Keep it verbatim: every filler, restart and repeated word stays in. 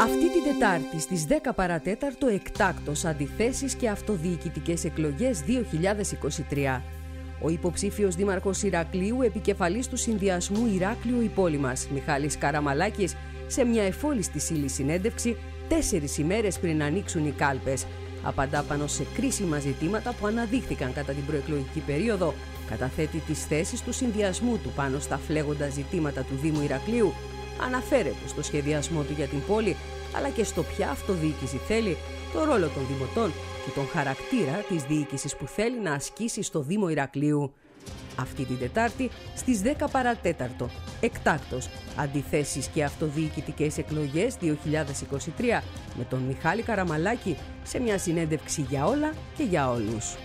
Αυτή την Τετάρτη στις δέκα παρά τέταρτο εκτάκτος αντιθέσεις και αυτοδιοικητικές εκλογές δύο χιλιάδες είκοσι τρία. Ο υποψήφιος δήμαρχος Ηρακλείου, επικεφαλής του συνδυασμού Ηράκλειο η πόλη μας, Μιχάλης Καραμαλάκης, σε μια εφόλιστη ύλη συνέντευξη, τέσσερις ημέρες πριν ανοίξουν οι κάλπες, απαντά πάνω σε κρίσιμα ζητήματα που αναδείχθηκαν κατά την προεκλογική περίοδο, καταθέτει τις θέσεις του συνδυασμού του πάνω στα φλέγοντα ζητήματα του Δήμου Ηρακλείου, αναφέρεται στο σχεδιασμό του για την πόλη, αλλά και στο ποια αυτοδιοίκηση θέλει, το ρόλο των δημοτών και τον χαρακτήρα της διοίκησης που θέλει να ασκήσει στο Δήμο Ηρακλείου. Αυτή την Τετάρτη στις δέκα παρά τέταρτο, εκτάκτος, αντιθέσεις και αυτοδιοικητικές εκλογές δύο χιλιάδες είκοσι τρία, με τον Μιχάλη Καραμαλάκη σε μια συνέντευξη για όλα και για όλους.